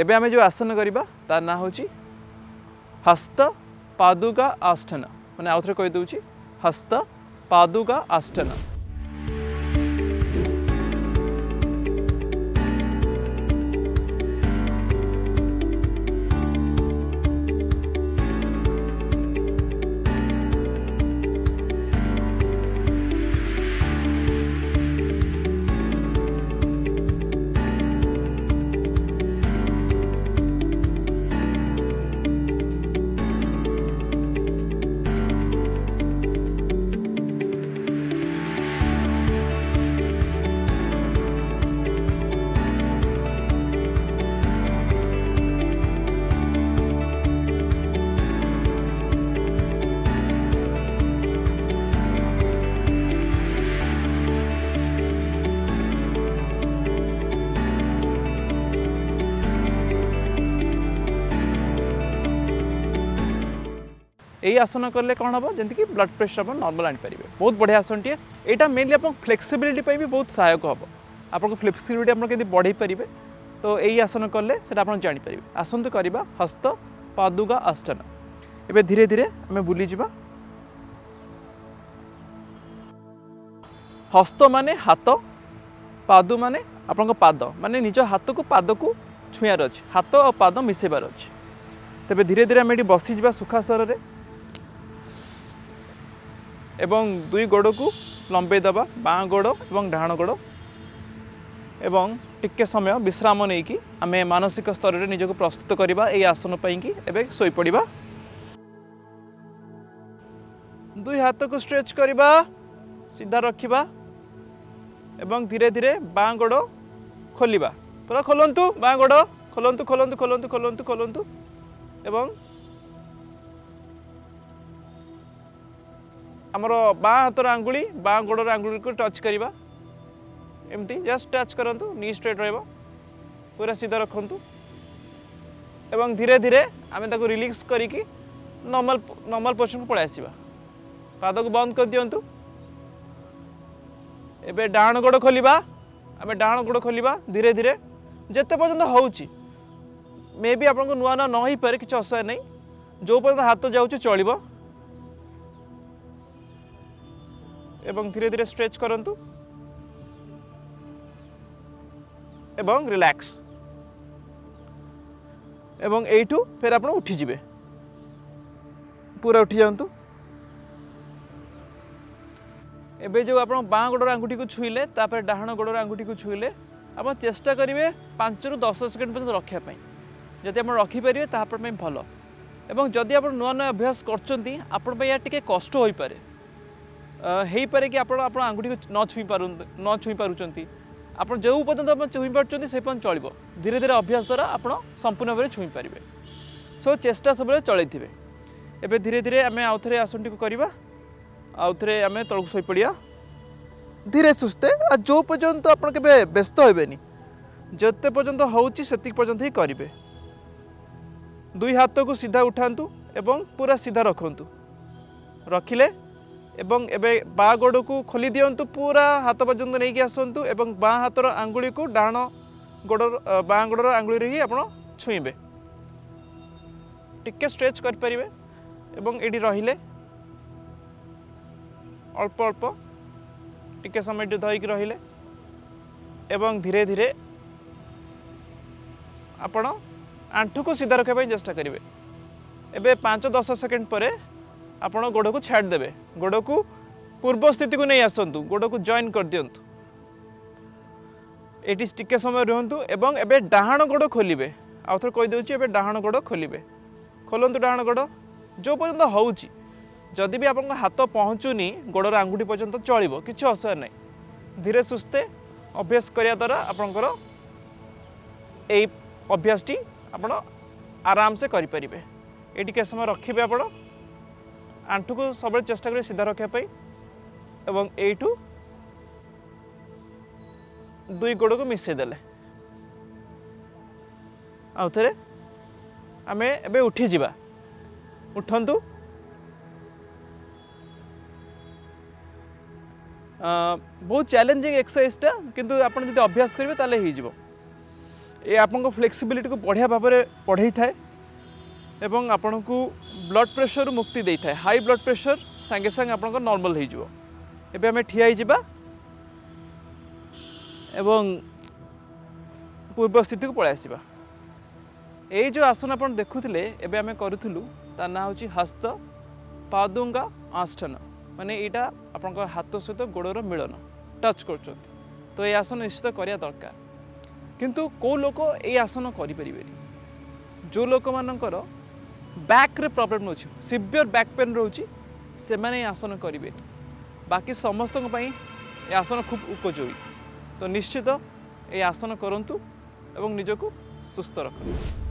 एबे आमे जो आसन करवा तार ना हूँ हस्त पादुका आसन। मैंने आउ थे कहीदे हस्त पादुका आसन। यही आसन कले कौन हम जमीक ब्लड प्रेसर आप नर्माल आनीपर बहुत बढ़िया आसन टे। यहाँ मेनली आप फ्लेक्सिबिलिटी भी बहुत सहायक हम आपको फ्लेक्सिबिलिटी आपड़ी बढ़े पारे तो यही आसन कले जापर। आसतु करवा हस्त पादुका आसन। एबे धीरे धीरे आम बुली जावा। हस्त माने हाथ, पादु माने आपण पाद, माने निज हाथ को पाद को छुईार अच्छे, हाथ और पाद मिसेबार अच्छे। तेबे धीरे धीरे आम ये बसी जावा सुखासन में एवं दुई गोड़ को लंबे दबा, बाँ गोड़ एवं डाहाण गोड़ एवं टिके समय विश्राम नहीं कि आम मानसिक स्तर में निजक प्रस्तुत करवा यही आसन पाई। एबे सोई पड़िबा, दुई हाथ को स्ट्रेच करवा, सीधा रखिबा एवं धीरे धीरे बाँ गोड़ खोलिबा। पूरा खोलंतु, बाँ गोड़ खोलंतु खोलंतु खोलंतु खोलंतु खोलंतु एवं आमर बाँ हाथ आंगुली बाँ गोड़ आंगुली को टच करवा, एमती जस्ट टच करंतु, नी स्ट्रेट रहबो, पूरा सीधा रखंतु एवं धीरे धीरे आमे ताको रिलैक्स करिकि नॉर्मल नॉर्मल पोजिशन को पळै आसीबा। पाद को बंद कर दियंतु। एबे डाण गोड़ खोलिबा, आमे डाण गोड़ खोलिबा धीरे धीरे जते पर्यंत होउची। मे भी आपको नुआ ना नई पारे किसी असुविधा नहीं, जो पर्यटन हाथ जाऊँ चलो एवं धीरे धीरे स्ट्रेच करंतु एवं रिलैक्स एवं एठू फिर आप उठिजे, पूरा उठी जातु। एबे जो आप बाँ गोड़ आंगुठी को छुईले तापर डाहाण गोड़ आंगुठी को छुईले आप चेष्टा करेंगे 5 रु 10 सेकेंड पर्यंत रखापी। जदि आप रखिपारे तापर भल एवं जदि आप नुआ नुआ अभ्यास करके कष्ट हो पारे, हो पारे कि आप आंगुठी को न छुई पार्टी आप जो पर्यटन छुई पार्टी से पर्यटन चलो। धीरे धीरे अभ्यास द्वारा आप संपूर्ण भाव में छुई पारे। सो चेष्टा सब चलते। एबे धीरे धीरे आम आउ थे आसन टी करवा, आउ थे आम तौक शोपड़ा धीरे सुस्ते। जो पर्यंत आप व्यस्त होबेनी, जते पर्यंत होउची सेतिक पर्यंत ही करिवे। दुई हाथ को सीधा उठांतु एवं पूरा सीधा रखंतु, रखिले एवं एबे बा गोड़ को खोली दियंतु, पूरा हाथ पर्यंत नहीं कि आसतु एवं बाँ हाथर आंगुली को डाण गोड़ बाँ गोड़ आंगुली रे ही आपण छुईबे। टिके स्ट्रेच कर परिबे एवं एडी रहिले अल्प अल्प टिके समय धरिक रहिले एवं धीरे धीरे आपण आंठू को सीधा रखा चेष्टा करेंगे। एबे 5-10 सेकेंड पर आप गोड़ को छाड़ देबे, गोड़ को पूर्व स्थिति को नहीं आसतु, गोड़ को जॉइन कर दियंतु, एटी टिके समय रुहंतु एवं एबे डाहाण गोड़ खोलिबे। आउ थे कहीदे एबे डाहाण गोड़ खोलिबे, खोलंतु डाहाण गोड़। जो पर्यंत होउची, जदि भी आप हाथ पहुँचुनी गोड़ आंगुठी पर्यंत चलो, किसी असुविधा नहीं। धीरे सुस्ते अभ्यास करने द्वारा आपणकर यही अभ्यासटी आप आराम से करें। ये समय रखिए आप आंठू को सब चेष्टा करें सीधा रखापी एवं यू दुई गोड़ को मिसेदेले। आउ थे आम एबे उठिजा, उठंतु बहुत चैलेंजिंग एक्सरसाइज टा, किंतु आपन जदि अभ्यास करेंगे ताले ही जीवो। ये आपको फ्लेक्सिबिलिटी को बढ़िया भाव में पढ़ाई थाए एवं आपण को ब्लड प्रेशर मुक्ति दे था। हाई ब्लड प्रेशर सांगे सांगे आपण को नॉर्मल हो जीवो। एबे हमें ठिया जावा एवं पूर्व स्थिति को पलि आसवा। ये जो आसन आप देखुले एबे आम करूँ ता ना हूँ हस्त पादुंगा आसन माने यहाँ आपंकर हाथ सहित गोड़र मिलन टच कर। तो ये आसन निश्चित करा दरकार किंतु को लोक ये आसन करें जो लोक मानकर बैक रे प्रॉब्लम रोच सिवियर बैक पेन रोचे से माने आसन करें। बाकी समस्त ये आसन खूब उपयोगी। तो निश्चित ये आसन करूँ एवं निजक सुस्थ रख।